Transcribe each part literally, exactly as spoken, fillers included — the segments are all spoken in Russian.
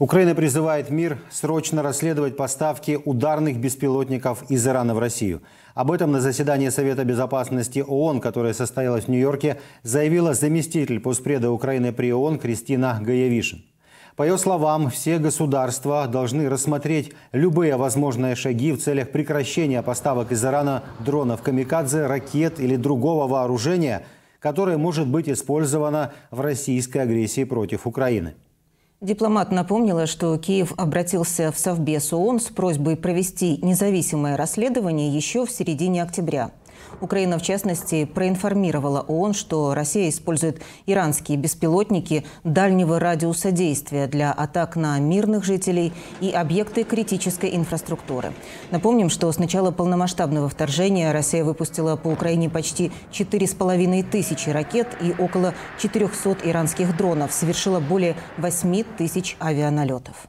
Украина призывает мир срочно расследовать поставки ударных беспилотников из Ирана в Россию. Об этом на заседании Совета безопасности ООН, которое состоялось в Нью-Йорке, заявила заместитель Госпреда Украины при ООН Кристина Гаявишин. По ее словам, все государства должны рассмотреть любые возможные шаги в целях прекращения поставок из Ирана дронов камикадзе, ракет или другого вооружения, которое может быть использовано в российской агрессии против Украины. Дипломат напомнила, что Киев обратился в Совбез ООН с просьбой провести независимое расследование еще в середине октября. Украина, в частности, проинформировала ООН, что Россия использует иранские беспилотники дальнего радиуса действия для атак на мирных жителей и объекты критической инфраструктуры. Напомним, что с начала полномасштабного вторжения Россия выпустила по Украине почти четыре с половиной тысячи ракет и около четырёхсот иранских дронов, совершила более восьми тысяч авианалетов.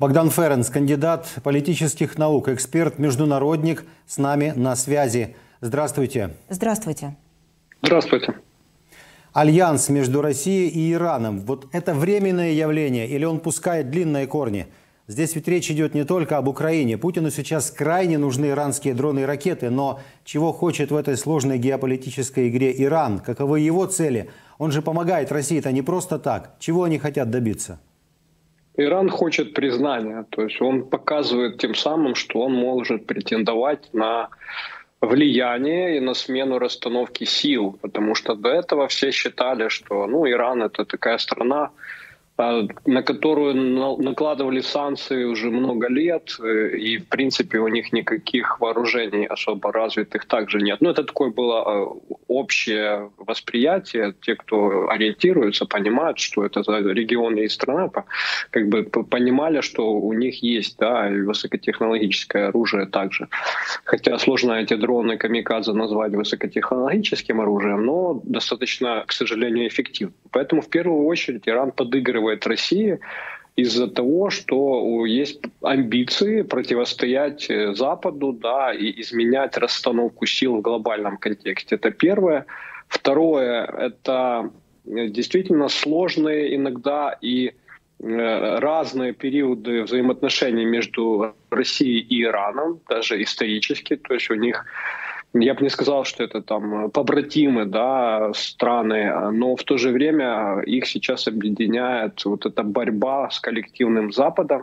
Богдан Ференс, кандидат политических наук, эксперт, международник, с нами на связи. Здравствуйте. Здравствуйте. Здравствуйте. Альянс между Россией и Ираном – вот это временное явление или он пускает длинные корни? Здесь ведь речь идет не только об Украине. Путину сейчас крайне нужны иранские дроны и ракеты, но чего хочет в этой сложной геополитической игре Иран? Каковы его цели? Он же помогает России-то не просто так. Чего они хотят добиться? Иран хочет признания, то есть он показывает тем самым, что он может претендовать на влияние и на смену расстановки сил, потому что до этого все считали, что ну, Иран – это такая страна, на которую накладывали санкции уже много лет, и в принципе у них никаких вооружений особо развитых также нет. Ну это такое было общее восприятие, те, кто ориентируется, понимают, что это за регионы и страна, как бы понимали, что у них есть, да, и высокотехнологическое оружие также. Хотя сложно эти дроны камикадзе назвать высокотехнологическим оружием, но достаточно, к сожалению, эффективно. Поэтому в первую очередь Иран подыгрывает России из-за того, что есть амбиции противостоять Западу, да, и изменять расстановку сил в глобальном контексте. Это первое. Второе, это действительно сложные иногда и разные периоды взаимоотношений между Россией и Ираном, даже исторически, то есть у них... Я бы не сказал, что это там побратимы, да, страны, но в то же время их сейчас объединяет вот эта борьба с коллективным Западом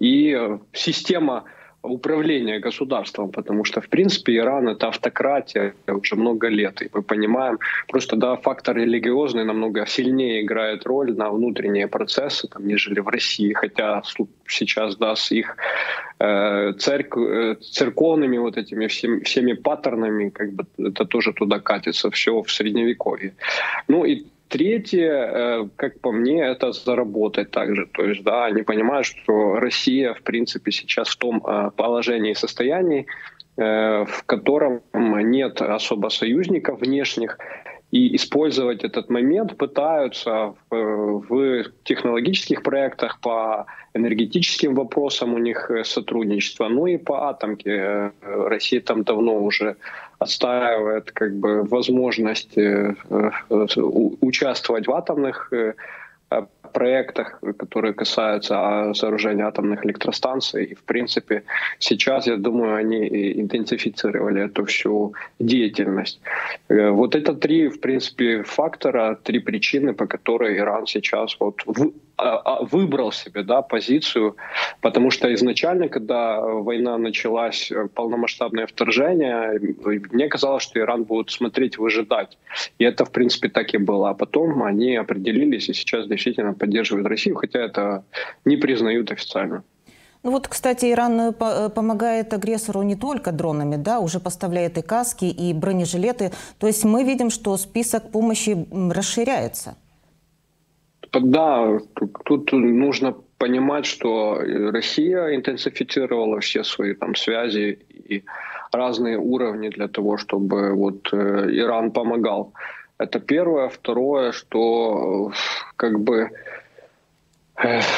и система управления государством, потому что, в принципе, Иран — это автократия уже много лет, и мы понимаем, просто, да, фактор религиозный намного сильнее играет роль на внутренние процессы, там, нежели в России, хотя сейчас, да, с их э, церкв, церковными вот этими всеми, всеми паттернами, как бы, это тоже туда катится, все в Средневековье. Ну, и третье, как по мне, это заработать также. То есть, да, они понимают, что Россия, в принципе, сейчас в том положении и состоянии, в котором нет особо союзников внешних, и использовать этот момент пытаются в технологических проектах, по энергетическим вопросам у них сотрудничество, ну и по атомке. Россия там давно уже отстаивает, как бы, возможность участвовать в атомных проектах, которые касаются сооружения атомных электростанций. И, в принципе, сейчас, я думаю, они интенсифицировали эту всю деятельность. Вот это три, в принципе, фактора, три причины, по которой Иран сейчас вот выбрал себе, да, позицию, потому что изначально, когда война началась, полномасштабное вторжение, мне казалось, что Иран будет смотреть, выжидать. И это, в принципе, так и было. А потом они определились и сейчас действительно поддерживают Россию, хотя это не признают официально. Ну вот, кстати, Иран помогает агрессору не только дронами, да, уже поставляет и каски, и бронежилеты. То есть мы видим, что список помощи расширяется. Да, тут нужно понимать, что Россия интенсифицировала все свои там связи и разные уровни для того, чтобы вот Иран помогал. Это первое. Второе, что как бы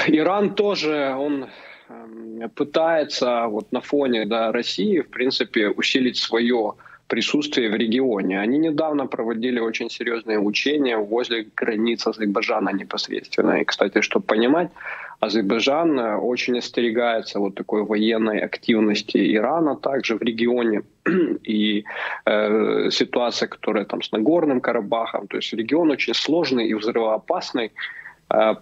Иран тоже, он пытается вот на фоне, да, России, в принципе, усилить свое присутствие в регионе. Они недавно проводили очень серьезные учения возле границ Азербайджана непосредственно. И, кстати, чтобы понимать, Азербайджан очень остерегается вот такой военной активности Ирана также в регионе. И э, ситуация, которая там с Нагорным Карабахом, то есть регион очень сложный и взрывоопасный.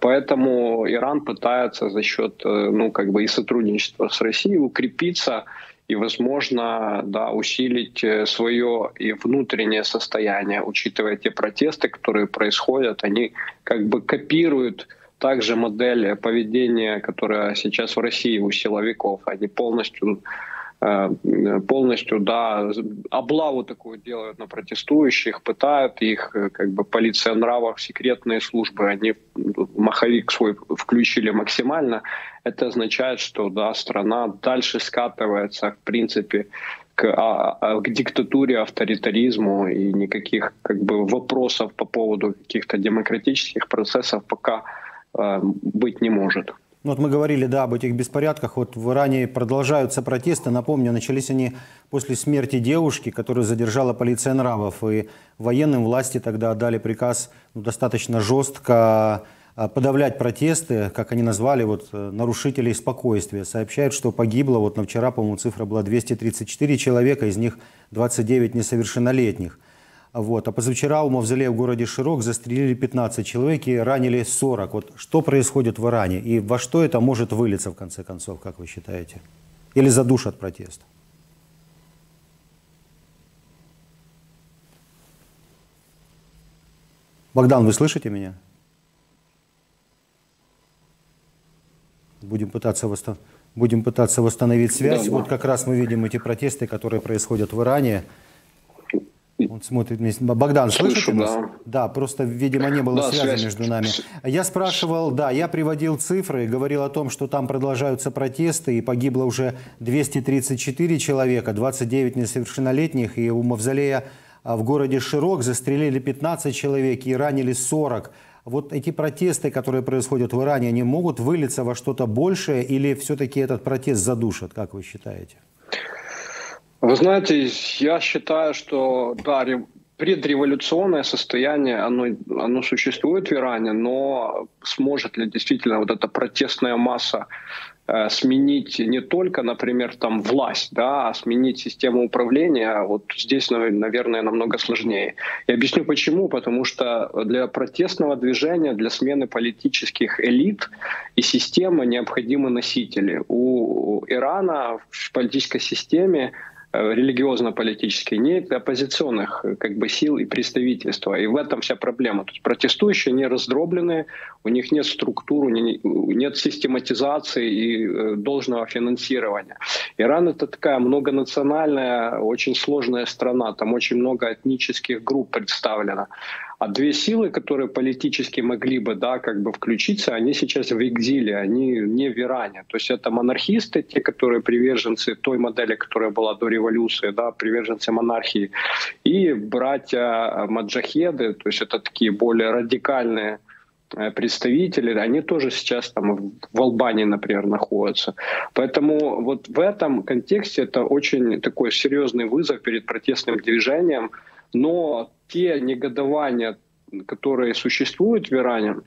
Поэтому Иран пытается за счет ну, как бы и сотрудничества с Россией укрепиться и, возможно, да, усилить свое и внутреннее состояние, учитывая те протесты, которые происходят. Они как бы копируют также модель поведения, которая сейчас в России у силовиков. Они полностью... полностью, да, облаву такую делают на протестующих, пытают их, как бы полиция нравов, секретные службы, они маховик свой включили максимально. Это означает, что, да, страна дальше скатывается, в принципе, к, к диктатуре, авторитаризму, и никаких, как бы, вопросов по поводу каких-то демократических процессов пока э, быть не может. Вот мы говорили, да, об этих беспорядках. Вот в Иране продолжаются протесты. Напомню, начались они после смерти девушки, которую задержала полиция нравов. И военным власти тогда отдали приказ, ну, достаточно жестко подавлять протесты, как они назвали, вот, нарушителей спокойствия. Сообщают, что погибло, вот на вчера, по-моему, цифра была двести тридцать четыре человека, из них двадцать девять несовершеннолетних. Вот. А позавчера у мавзолея в городе Широк застрелили пятнадцать человек и ранили сорок. Вот что происходит в Иране и во что это может вылиться в конце концов, как вы считаете? Или задушат протест? Богдан, вы слышите меня? Будем пытаться восстан... Будем пытаться восстановить связь. Да, да. Вот как раз мы видим эти протесты, которые происходят в Иране. Он смотрит вместе. Богдан, слышите нас? Да. да, просто, видимо, не было да, связи связь. между нами. Я спрашивал, да, я приводил цифры, говорил о том, что там продолжаются протесты, и погибло уже двести тридцать четыре человека, двадцать девять несовершеннолетних, и у мавзолея в городе Широк застрелили пятнадцать человек и ранили сорок. Вот эти протесты, которые происходят в Иране, они могут вылиться во что-то большее, или все-таки этот протест задушат, как вы считаете? Вы знаете, я считаю, что да, предреволюционное состояние, оно, оно существует в Иране, но сможет ли действительно вот эта протестная масса э, сменить не только, например, там власть, да, а сменить систему управления, вот здесь, наверное, намного сложнее. Я объясню почему, потому что для протестного движения, для смены политических элит и системы необходимы носители. У Ирана в политической системе религиозно-политические, нет оппозиционных как бы сил и представительства. И в этом вся проблема. То есть протестующие не раздроблены, у них нет структуры, нет систематизации и должного финансирования. Иран — это такая многонациональная, очень сложная страна, там очень много этнических групп представлено. А две силы, которые политически могли бы, да, как бы включиться, они сейчас в экзиле, они не в Иране. То есть это монархисты, те, которые приверженцы той модели, которая была до революции, да, приверженцы монархии. И братья маджахеды, то есть это такие более радикальные представители, они тоже сейчас там в Албании, например, находятся. Поэтому вот в этом контексте это очень такой серьезный вызов перед протестным движением. Но те негодования, которые существуют в Иране,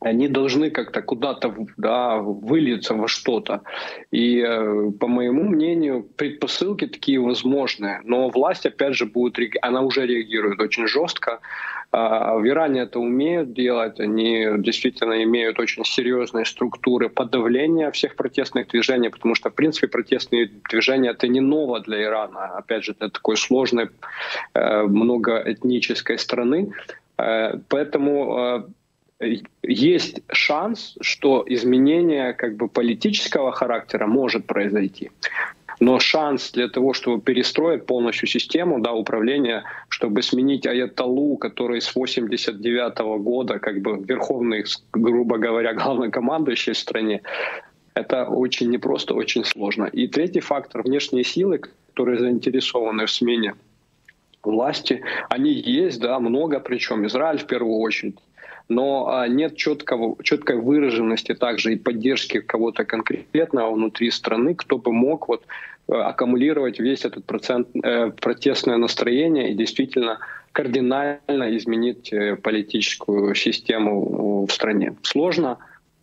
они должны как-то куда-то, да, вылиться во что-то. И, по моему мнению, предпосылки такие возможны. Но власть, опять же, будет, она уже реагирует очень жестко. В Иране это умеют делать. Они действительно имеют очень серьезные структуры подавления всех протестных движений, потому что, в принципе, протестные движения — это не ново для Ирана. Опять же, для такой сложной многоэтнической страны. Поэтому есть шанс, что изменение как бы политического характера может произойти. Но шанс для того, чтобы перестроить полностью систему, да, управления, чтобы сменить аятоллу, который с восемьдесят девятого года как бы верховный, грубо говоря, главнокомандующий в стране, это очень непросто, очень сложно. И третий фактор — внешние силы, которые заинтересованы в смене власти, они есть, да, много, причем Израиль в первую очередь. но нет четкого, четкой выраженности также и поддержки кого-то конкретного внутри страны, кто бы мог вот аккумулировать весь этот процент, протестное настроение и действительно кардинально изменить политическую систему в стране. Сложно,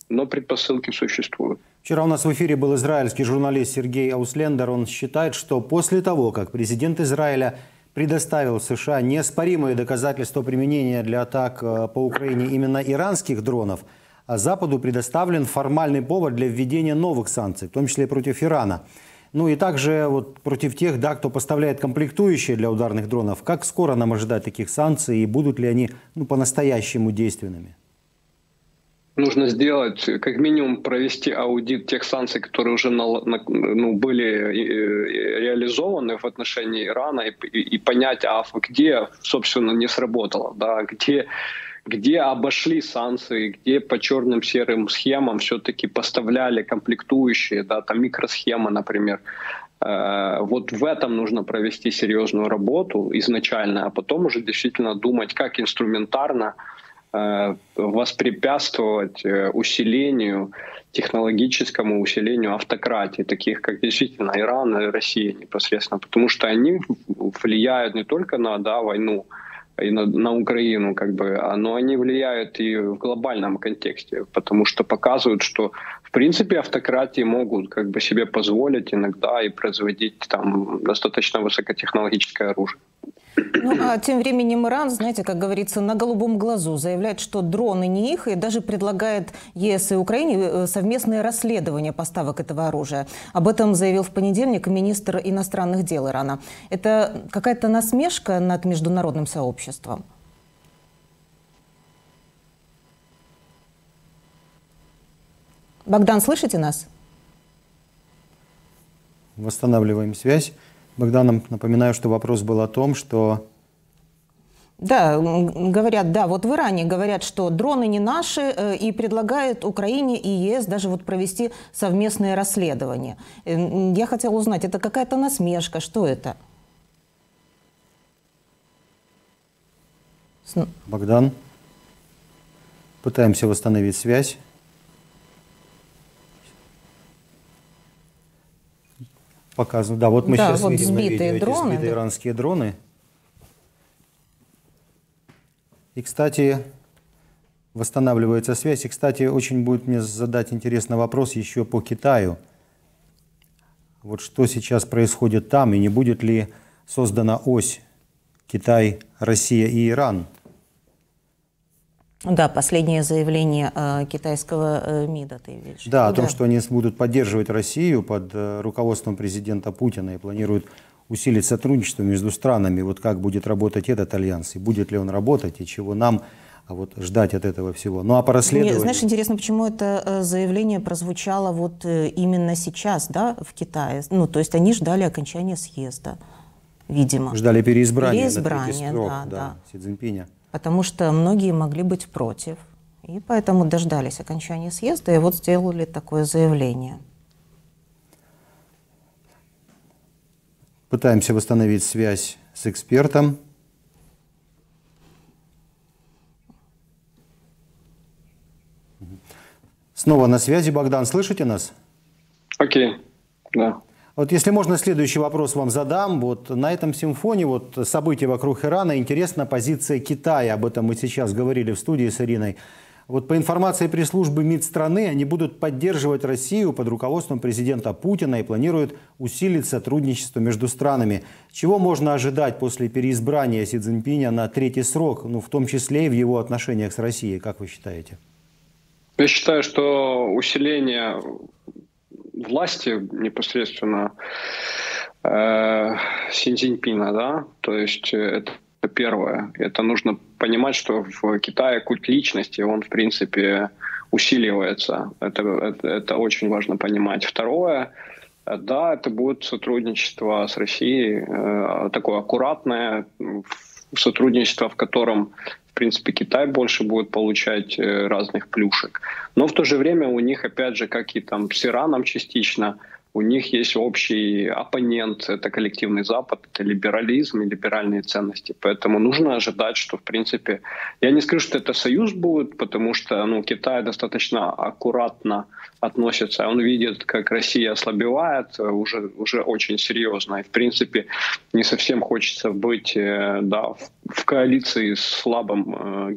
но предпосылки существуют. Вчера у нас в эфире был израильский журналист Сергей Ауслендер. Он считает, что после того, как президент Израиля предоставил США неоспоримые доказательства применения для атак по Украине именно иранских дронов, а Западу предоставлен формальный повод для введения новых санкций, в том числе против Ирана. Ну и также вот против тех, да, кто поставляет комплектующие для ударных дронов. Как скоро нам ожидать таких санкций и будут ли они ну, по-настоящему действенными? Нужно сделать, как минимум, провести аудит тех санкций, которые уже на, на, ну, были реализованы в отношении Ирана, и, и понять, а где, собственно, не сработало, да, где, где обошли санкции, где по черным серым схемам все-таки поставляли комплектующие, да, там микросхемы, например. Вот в этом нужно провести серьезную работу изначально, а потом уже действительно думать, как инструментарно воспрепятствовать усилению, технологическому усилению автократии, таких как действительно Иран и Россия непосредственно, потому что они влияют не только на да, войну и на, на Украину, как бы, но они влияют и в глобальном контексте, потому что показывают, что в принципе автократии могут как бы себе позволить иногда и производить там достаточно высокотехнологическое оружие. Ну, а тем временем Иран, знаете, как говорится, на голубом глазу заявляет, что дроны не их, и даже предлагает ЕС и Украине совместное расследование поставок этого оружия. Об этом заявил в понедельник министр иностранных дел Ирана. Это какая-то насмешка над международным сообществом? Богдан, слышите нас? Восстанавливаем связь. Богданом, напоминаю, что вопрос был о том, что... Да, говорят, да, вот в Иране говорят, что дроны не наши, и предлагают Украине и ЕС даже вот провести совместное расследование. Я хотела узнать, это какая-то насмешка, что это? Богдан, пытаемся восстановить связь. Показываю. Да, вот мы да, сейчас вот видим сбитые, видео, дроны, сбитые да. иранские дроны. И, кстати, восстанавливается связь. И, кстати, очень будет мне задать интересный вопрос еще по Китаю. Вот что сейчас происходит там, и не будет ли создана ось Китай, Россия и Иран? Да, последнее заявление э, китайского э, МИДа, ты видишь. Да, о том, да. что они будут поддерживать Россию под э, руководством президента Путина и планируют усилить сотрудничество между странами. Вот как будет работать этот альянс, и будет ли он работать, и чего нам вот ждать от этого всего. Ну а по расследованию... Мне, знаешь, интересно, почему это заявление прозвучало вот именно сейчас, да, в Китае? Ну, то есть они ждали окончания съезда, видимо. Ждали переизбрания. Переизбрания, срок, да, да, да. Си Цзиньпиня. Потому что многие могли быть против. И поэтому дождались окончания съезда и вот сделали такое заявление. Пытаемся восстановить связь с экспертом. Снова на связи, Богдан, слышите нас? Окей, да. Вот если можно, следующий вопрос вам задам. Вот на этом симфоне вот события вокруг Ирана интересна позиция Китая. Об этом мы сейчас говорили в студии с Ириной. Вот по информации пресс-службы МИД страны, они будут поддерживать Россию под руководством президента Путина и планируют усилить сотрудничество между странами. Чего можно ожидать после переизбрания Си Цзиньпиня на третий срок, ну, в том числе и в его отношениях с Россией, как вы считаете? Я считаю, что усиление... власти непосредственно э, Си Цзиньпина, да, то есть это первое. Это нужно понимать, что в Китае культ личности, он в принципе усиливается. Это, это, это очень важно понимать. Второе, да, это будет сотрудничество с Россией, э, такое аккуратное сотрудничество, в котором в принципе, Китай больше будет получать разных плюшек. Но в то же время у них, опять же, как и там с Ираном частично, у них есть общий оппонент, это коллективный Запад, это либерализм и либеральные ценности. Поэтому нужно ожидать, что, в принципе, я не скажу, что это союз будет, потому что ну, Китай достаточно аккуратно относится. Он видит, как Россия ослабевает уже, уже очень серьезно. И, в принципе, не совсем хочется быть да, в коалиции с слабым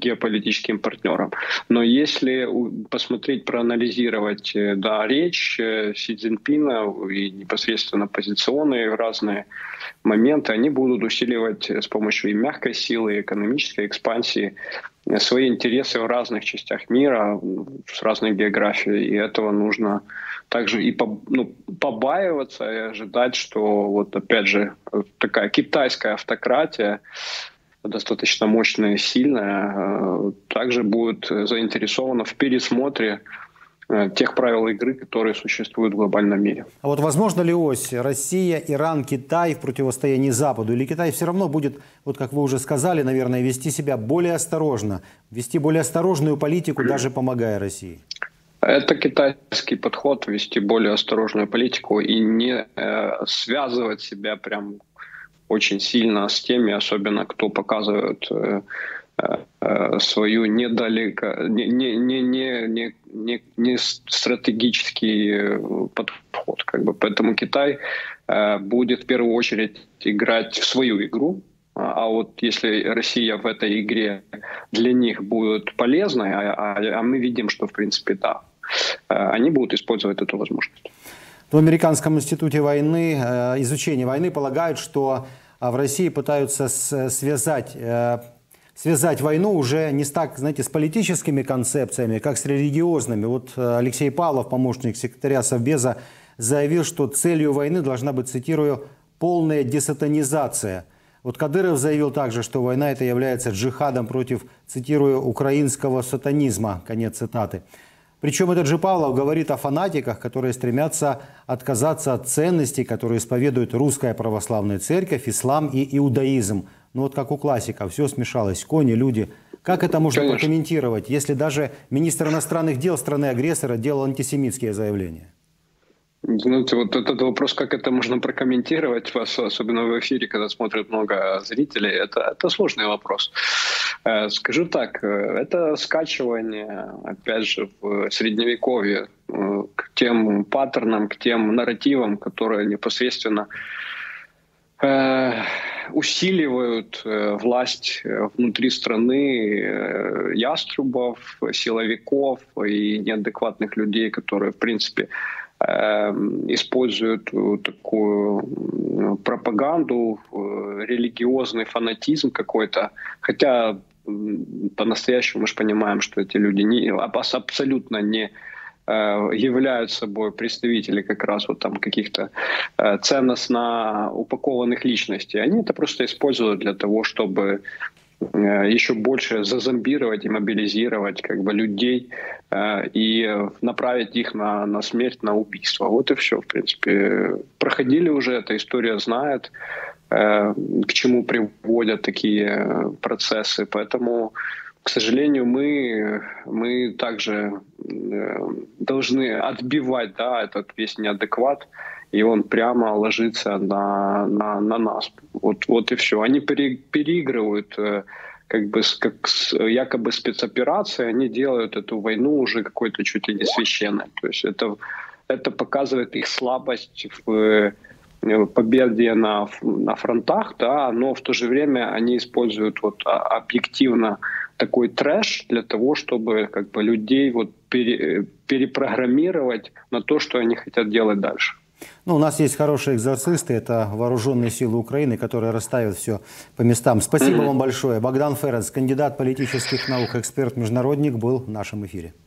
геополитическим партнером. Но если посмотреть, проанализировать да, речь Си Цзиньпина, и непосредственно позиционные разные моменты, они будут усиливать с помощью и мягкой силы, и экономической экспансии свои интересы в разных частях мира, с разной географией. И этого нужно также и ну, побаиваться, и ожидать, что вот опять же такая китайская автократия, достаточно мощная и сильная, также будет заинтересована в пересмотре тех правил игры, которые существуют в глобальном мире. А вот возможно ли ось Россия, Иран, Китай в противостоянии Западу? Или Китай все равно будет, вот как вы уже сказали, наверное, вести себя более осторожно, вести более осторожную политику, даже помогая России? Это китайский подход, вести более осторожную политику и не э, связывать себя прям очень сильно с теми, особенно кто показывает э, свою недалеко, не, не, не, не, не, не стратегический подход. Как бы. Поэтому Китай будет в первую очередь играть в свою игру. А вот если Россия в этой игре для них будет полезной, а, а мы видим, что в принципе да, они будут использовать эту возможность. В Американском институте войны, изучения войны полагают, что в России пытаются связать Связать войну уже не так, знаете, с политическими концепциями, как с религиозными. Вот Алексей Павлов, помощник секретаря Совбеза, заявил, что целью войны должна быть, цитирую, полная десатанизация. Вот Кадыров заявил также, что война это является джихадом против, цитирую, украинского сатанизма. Конец цитаты. Причем этот же Павлов говорит о фанатиках, которые стремятся отказаться от ценностей, которые исповедуют русская православная церковь, ислам и иудаизм. Ну вот как у классика, все смешалось, кони, люди. Как это можно Конечно. прокомментировать, если даже министр иностранных дел страны-агрессора делал антисемитские заявления? Знаете, вот этот вопрос, как это можно прокомментировать, вас, особенно в эфире, когда смотрят много зрителей, это, это сложный вопрос. Скажу так, это скачивание, опять же, в средневековье к тем паттернам, к тем нарративам, которые непосредственно усиливают власть внутри страны ястребов, силовиков и неадекватных людей, которые, в принципе, используют такую пропаганду, религиозный фанатизм какой-то. Хотя по-настоящему мы же понимаем, что эти люди не, абсолютно не являют собой представители как раз вот там каких-то ценностно упакованных личностей. Они это просто используют для того, чтобы еще больше зазомбировать и мобилизировать как бы, людей и направить их на, на смерть, на убийство. Вот и все, в принципе. Проходили уже, эта история знает, к чему приводят такие процессы. Поэтому, к сожалению, мы, мы также должны отбивать да, этот весь неадекват, и он прямо ложится на, на, на нас. Вот, вот и все. Они пере, переигрывают как бы, как с, якобы спецоперации, они делают эту войну уже какой-то чуть ли не священной. То есть это, это показывает их слабость в победе на, на фронтах, да, но в то же время они используют вот объективно такой трэш для того, чтобы как бы, людей вот пере, перепрограммировать на то, что они хотят делать дальше. Ну, у нас есть хорошие экзорцисты, это вооруженные силы Украины, которые расставят все по местам. Спасибо вам большое. Богдан Ференс, кандидат политических наук, эксперт-международник, был в нашем эфире.